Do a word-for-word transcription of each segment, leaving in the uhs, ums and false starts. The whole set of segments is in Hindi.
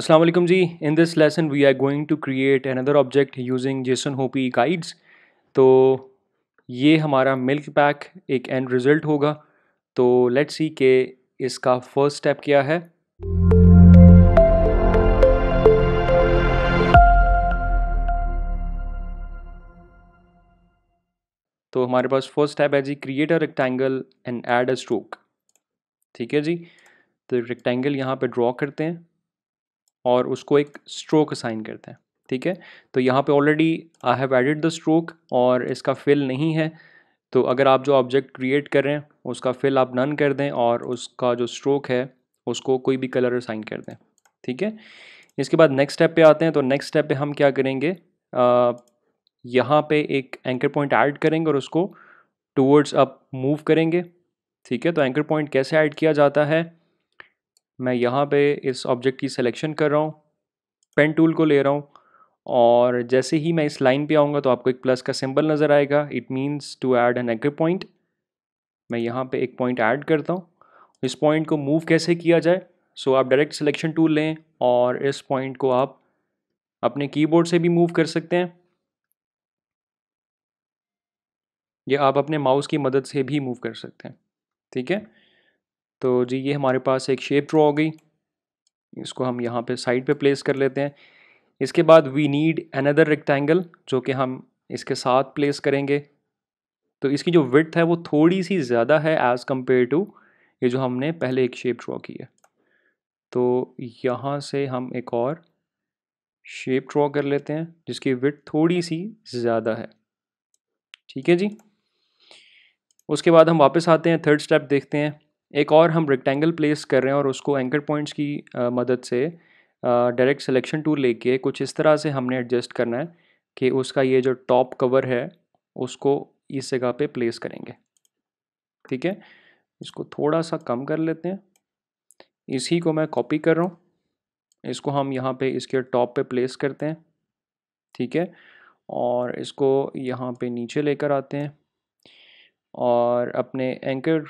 Assalamu alaikum ji, in this lesson we are going to create another object using JSON-H O P guides। तो ये हमारा मिल्क पैक एक एंड रिजल्ट होगा। तो लेट्स सी के इसका फर्स्ट स्टेप क्या है। तो हमारे पास फर्स्ट स्टेप है जी create a rectangle and add a stroke. ठीक है जी, तो रेक्टेंगल यहाँ पे ड्रॉ करते हैं और उसको एक स्ट्रोक असाइन करते हैं। ठीक है, तो यहाँ पे already I have added the stroke और इसका फिल नहीं है। तो अगर आप जो ऑब्जेक्ट क्रिएट कर रहे हैं उसका फिल आप नन कर दें और उसका जो स्ट्रोक है उसको कोई भी कलर असाइन कर दें। ठीक है, इसके बाद नेक्स्ट स्टेप पे आते हैं। तो नेक्स्ट स्टेप पे हम क्या करेंगे, आ, यहाँ पे एक एंकर पॉइंट ऐड करेंगे और उसको टूवर्ड्स अप मूव करेंगे। ठीक है, तो एंकर पॉइंट कैसे ऐड किया जाता है, मैं यहाँ पे इस ऑब्जेक्ट की सिलेक्शन कर रहा हूँ, पेन टूल को ले रहा हूँ और जैसे ही मैं इस लाइन पे आऊँगा तो आपको एक प्लस का सिंबल नज़र आएगा। It means to add an anchor point. मैं यहाँ पे एक पॉइंट ऐड करता हूँ। इस पॉइंट को मूव कैसे किया जाए, सो आप डायरेक्ट सिलेक्शन टूल लें और इस पॉइंट को आप अपने कीबोर्ड से भी मूव कर सकते हैं या आप अपने माउस की मदद से भी मूव कर सकते हैं। ठीक है, तो जी ये हमारे पास एक शेप ड्रॉ हो गई, इसको हम यहाँ पे साइड पे प्लेस कर लेते हैं। इसके बाद वी नीड अनदर रेक्टेंगल जो कि हम इसके साथ प्लेस करेंगे। तो इसकी जो विड्थ है वो थोड़ी सी ज़्यादा है एज़ कम्पेयर टू ये जो हमने पहले एक शेप ड्रॉ की है। तो यहाँ से हम एक और शेप ड्रॉ कर लेते हैं जिसकी विड्थ थोड़ी सी ज़्यादा है। ठीक है जी, उसके बाद हम वापस आते हैं, थर्ड स्टेप देखते हैं। एक और हम रेक्टेंगल प्लेस कर रहे हैं और उसको एंकर पॉइंट्स की आ, मदद से डायरेक्ट सिलेक्शन टूल लेके कुछ इस तरह से हमने एडजस्ट करना है कि उसका ये जो टॉप कवर है उसको इस जगह पे प्लेस करेंगे। ठीक है, इसको थोड़ा सा कम कर लेते हैं। इसी को मैं कॉपी कर रहा हूँ, इसको हम यहाँ पे इसके टॉप पे प्लेस करते हैं। ठीक है, और इसको यहाँ पे नीचे लेकर आते हैं और अपने एंकर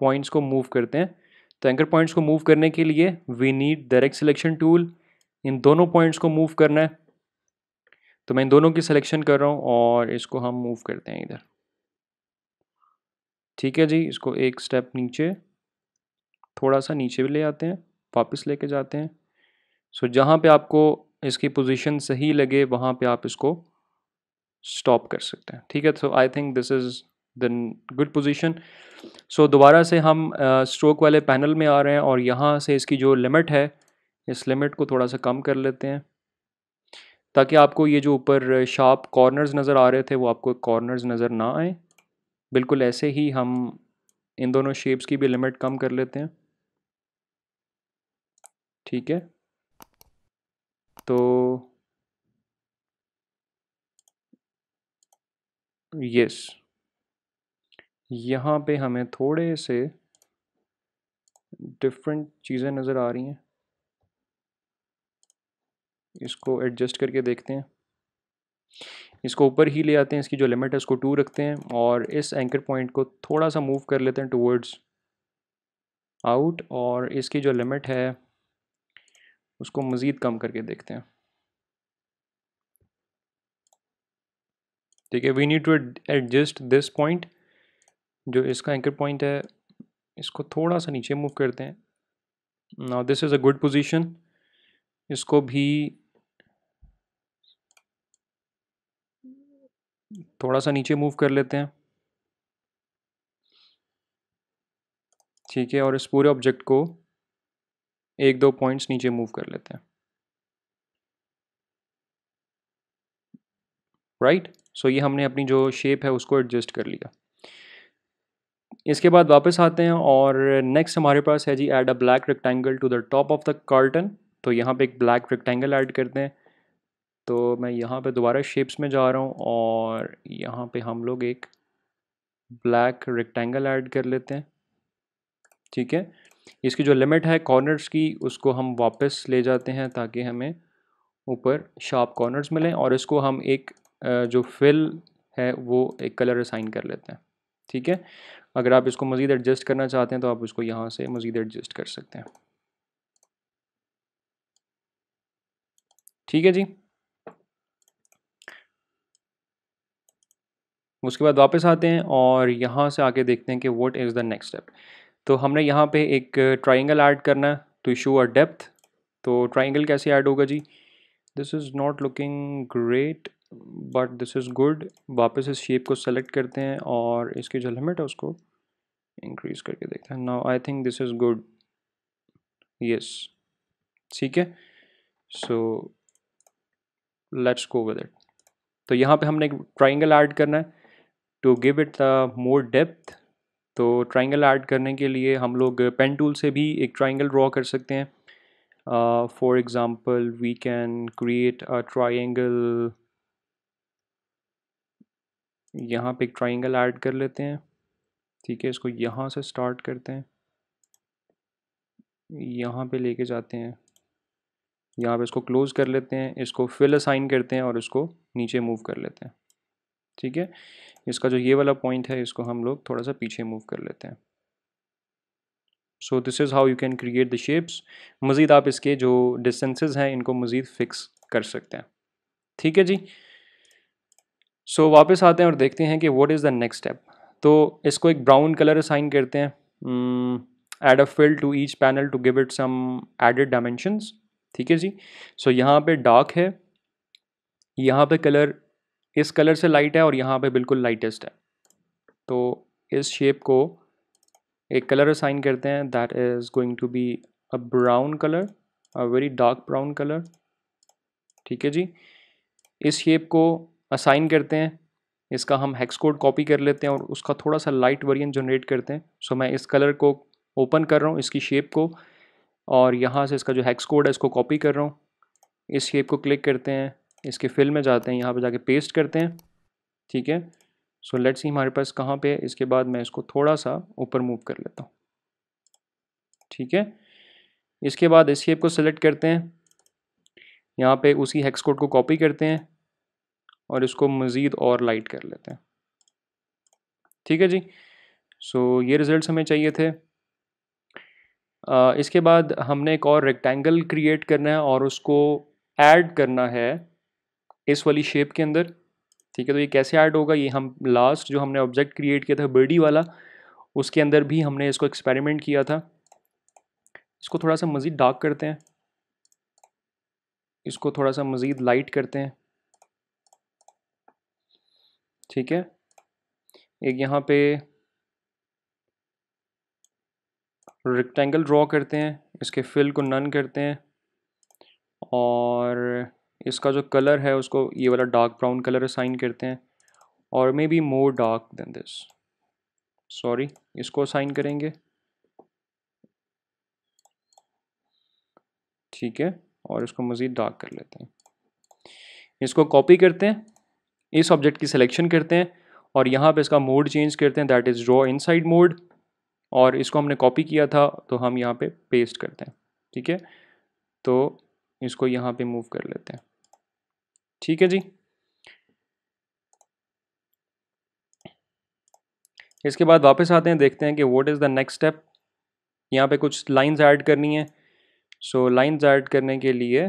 पॉइंट्स को मूव करते हैं। तो एंकर पॉइंट्स को मूव करने के लिए we need direct selection tool. इन दोनों पॉइंट्स को मूव करना है, तो मैं इन दोनों की सिलेक्शन कर रहा हूँ और इसको हम मूव करते हैं इधर। ठीक है जी, इसको एक स्टेप नीचे, थोड़ा सा नीचे भी ले आते हैं, वापस लेके जाते हैं। सो जहाँ पे आपको इसकी पोजीशन सही लगे वहाँ पे आप इसको स्टॉप कर सकते हैं। ठीक है, so I think this is then good position. So दोबारा से हम स्ट्रोक uh, वाले पैनल में आ रहे हैं और यहाँ से इसकी जो लिमिट है इस लिमिट को थोड़ा सा कम कर लेते हैं ताकि आपको ये जो ऊपर शार्प कॉर्नर्स नज़र आ रहे थे वो आपको कॉर्नर्स नज़र ना आए। बिल्कुल ऐसे ही हम इन दोनों शेप्स की भी लिमिट कम कर लेते हैं। ठीक है, तो यस यहाँ पे हमें थोड़े से डिफरेंट चीज़ें नज़र आ रही हैं, इसको एडजस्ट करके देखते हैं। इसको ऊपर ही ले आते हैं, इसकी जो लिमिट है उसको टू रखते हैं और इस एंकर पॉइंट को थोड़ा सा मूव कर लेते हैं टूवर्ड्स आउट और इसकी जो लिमिट है उसको मज़ीद कम करके देखते हैं। ठीक है, we need to adjust this point, जो इसका एंकर पॉइंट है इसको थोड़ा सा नीचे मूव करते हैं। Now this is a good position. इसको भी थोड़ा सा नीचे मूव कर लेते हैं। ठीक है, और इस पूरे ऑब्जेक्ट को एक दो पॉइंट्स नीचे मूव कर लेते हैं। राइट, सो ये हमने अपनी जो शेप है उसको एडजस्ट कर लिया। इसके बाद वापस आते हैं और नेक्स्ट हमारे पास है जी add a black rectangle to the top of the carton. तो यहाँ पे एक ब्लैक रेक्टेंगल ऐड करते हैं। तो मैं यहाँ पे दोबारा शेप्स में जा रहा हूँ और यहाँ पे हम लोग एक ब्लैक रेक्टेंगल ऐड कर लेते हैं। ठीक है, इसकी जो लिमिट है कॉर्नर्स की उसको हम वापस ले जाते हैं ताकि हमें ऊपर शार्प कॉर्नर्स मिलें और इसको हम एक जो फिल है वो एक कलर असाइन कर लेते हैं। ठीक है, अगर आप इसको मज़ीद एडजस्ट करना चाहते हैं तो आप इसको यहाँ से मज़ीद एडजस्ट कर सकते हैं। ठीक है जी। उसके बाद वापस आते हैं और यहाँ से आके देखते हैं कि what is the next step. तो हमने यहाँ पे एक ट्राइंगल ऐड करना है टू शो अ डेप्थ। तो ट्राइंगल कैसे ऐड होगा जी, this is not looking great but this is good. वापस इस शेप को सेलेक्ट करते हैं और इसकी जो लिमिट है उसको इंक्रीज करके देखते हैं। Now I think this is good, yes ठीक है, so let's go with it. तो यहाँ पे हमने एक ट्राइंगल ऐड करना है to give it more depth. तो ट्राइंगल ऐड करने के लिए हम लोग पेन टूल से भी एक ट्राइंगल ड्रॉ कर सकते हैं। For example we can create a triangle, यहाँ पे एक ट्राइंगल ऐड कर लेते हैं, ठीक है। इसको यहाँ से स्टार्ट करते हैं, यहाँ पे लेके जाते हैं, यहाँ पे इसको क्लोज कर लेते हैं, इसको फिल असाइन करते हैं और इसको नीचे मूव कर लेते हैं, ठीक है। इसका जो ये वाला पॉइंट है इसको हम लोग थोड़ा सा पीछे मूव कर लेते हैं। So this is how you can create the shapes. मज़ीद आप इसके जो डिस्टेंसेस हैं इनको मज़ीद फिक्स कर सकते हैं, ठीक है जी। सो so, वापस आते हैं और देखते हैं कि what is the next step. तो इसको एक ब्राउन कलर असाइन करते हैं, add a fill to each panel to give it some added dimensions, ठीक है जी। सो so, यहाँ पे डार्क है, यहाँ पे कलर इस कलर से लाइट है और यहाँ पे बिल्कुल लाइटेस्ट है। तो इस शेप को एक कलर असाइन करते हैं, that is going to be a brown colour, a very dark brown colour, ठीक है जी। इस शेप को असाइन करते हैं, इसका हम हेक्स कोड कॉपी कर लेते हैं और उसका थोड़ा सा लाइट वेरिएंट जनरेट करते हैं। सो so, मैं इस कलर को ओपन कर रहा हूँ, इसकी शेप को, और यहाँ से इसका जो हेक्स कोड है इसको कॉपी कर रहा हूँ। इस शेप को क्लिक करते हैं, इसके फिल में जाते हैं, यहाँ पे जाके पेस्ट करते हैं, ठीक है। सो लेट्स सी हमारे पास कहाँ पे है। इसके बाद मैं इसको थोड़ा सा ऊपर मूव कर लेता हूँ, ठीक है। इसके बाद इस शेप को सेलेक्ट करते हैं, यहाँ पे उसी हेक्स कोड को कॉपी करते हैं और इसको मज़ीद और लाइट कर लेते हैं, ठीक है जी। सो so, ये रिजल्ट्स हमें चाहिए थे। आ, इसके बाद हमने एक और रेक्टेंगल क्रिएट करना है और उसको ऐड करना है इस वाली शेप के अंदर, ठीक है। तो ये कैसे ऐड होगा, ये हम लास्ट जो हमने ऑब्जेक्ट क्रिएट किया था बर्डी वाला, उसके अंदर भी हमने इसको एक्सपेरिमेंट किया था। इसको थोड़ा सा मज़ीद डार्क करते हैं, इसको थोड़ा सा मज़ीद लाइट करते हैं, ठीक है। एक यहाँ पे रेक्टेंगल ड्रॉ करते हैं, इसके फिल को नन करते हैं और इसका जो कलर है उसको ये वाला डार्क ब्राउन कलर असाइन करते हैं और maybe more dark than this, sorry इसको असाइन करेंगे, ठीक है। और इसको मज़ीद डार्क कर लेते हैं, इसको कॉपी करते हैं, इस ऑब्जेक्ट की सिलेक्शन करते हैं और यहाँ पे इसका मोड चेंज करते हैं, that is draw inside mode, और इसको हमने कॉपी किया था तो हम यहाँ पे पेस्ट करते हैं, ठीक है। तो इसको यहाँ पे मूव कर लेते हैं, ठीक है जी। इसके बाद वापस आते हैं, देखते हैं कि what is the next step. यहाँ पे कुछ लाइंस ऐड करनी है। सो लाइंस ऐड करने के लिए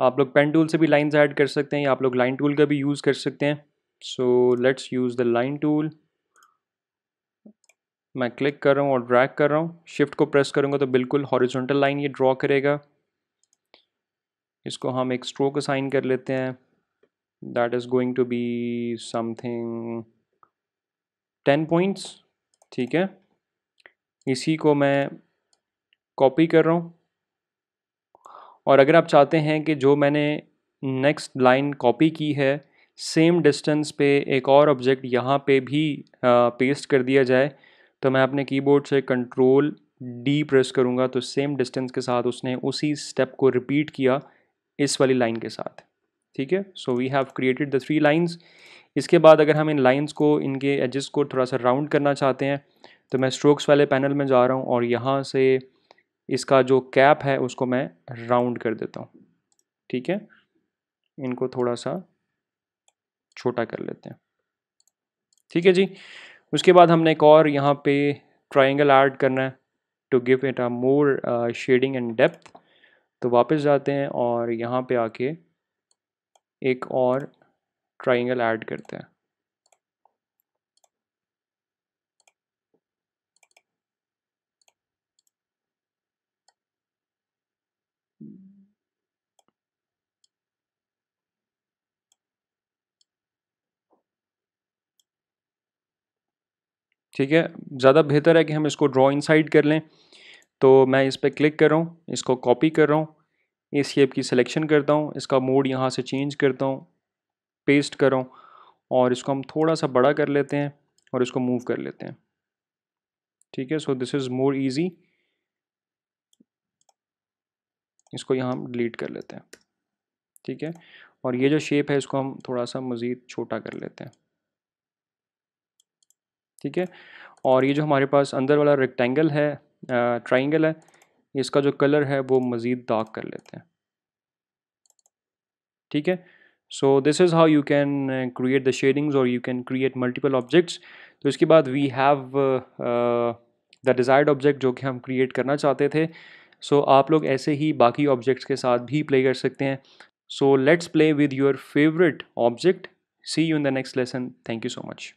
आप लोग पेन टूल से भी लाइंस ऐड कर सकते हैं या आप लोग लाइन टूल का भी यूज़ कर सकते हैं। So let's use the line tool. मैं क्लिक कर रहा हूँ और ड्रैग कर रहा हूँ, शिफ्ट को प्रेस करूँगा तो बिल्कुल हॉरिजॉन्टल लाइन ये ड्रॉ करेगा। इसको हम एक स्ट्रोक असाइन कर लेते हैं, that is going to be something ten points, ठीक है। इसी को मैं कॉपी कर रहा हूँ और अगर आप चाहते हैं कि जो मैंने नेक्स्ट लाइन कॉपी की है सेम डिस्टेंस पे एक और ऑब्जेक्ट यहाँ पे भी आ, पेस्ट कर दिया जाए, तो मैं अपने कीबोर्ड से कंट्रोल डी प्रेस करूँगा तो सेम डिस्टेंस के साथ उसने उसी स्टेप को रिपीट किया इस वाली लाइन के साथ, ठीक है। So we have created the three lines. इसके बाद अगर हम इन लाइंस को, इनके एजेस को थोड़ा सा राउंड करना चाहते हैं तो मैं स्ट्रोक्स वाले पैनल में जा रहा हूँ और यहाँ से इसका जो कैप है उसको मैं राउंड कर देता हूँ, ठीक है। इनको थोड़ा सा छोटा कर लेते हैं, ठीक है जी। उसके बाद हमने एक और यहाँ पे ट्राइंगल ऐड करना है to give it a more shading and depth. तो वापस जाते हैं और यहाँ पे आके एक और ट्राइंगल ऐड करते हैं। ठीक है, ज़्यादा बेहतर है कि हम इसको ड्रॉ इनसाइड कर लें। तो मैं इस पर क्लिक कर रहा हूँ, इसको कॉपी कर रहा हूँ, इस शेप की सिलेक्शन करता हूँ, इसका मोड यहाँ से चेंज करता हूँ, पेस्ट कर रहा हूँ और इसको हम थोड़ा सा बड़ा कर लेते हैं और इसको मूव कर लेते हैं। ठीक है, so this is more easy. इसको यहाँ हम डिलीट कर लेते हैं। ठीक है, और ये जो शेप है इसको हम थोड़ा सा मज़ीद छोटा कर लेते हैं। ठीक है, और ये जो हमारे पास अंदर वाला रेक्टेंगल है, ट्राइंगल है, इसका जो कलर है वो मज़ीद डार्क कर लेते हैं। ठीक है, so this is how you can create the shadings और you can create multiple objects. तो इसके बाद we have the desired object जो कि हम क्रिएट करना चाहते थे। सो so, आप लोग ऐसे ही बाकी ऑब्जेक्ट्स के साथ भी प्ले कर सकते हैं। So let's play with your favourite object. See you in the next lesson. Thank you so much.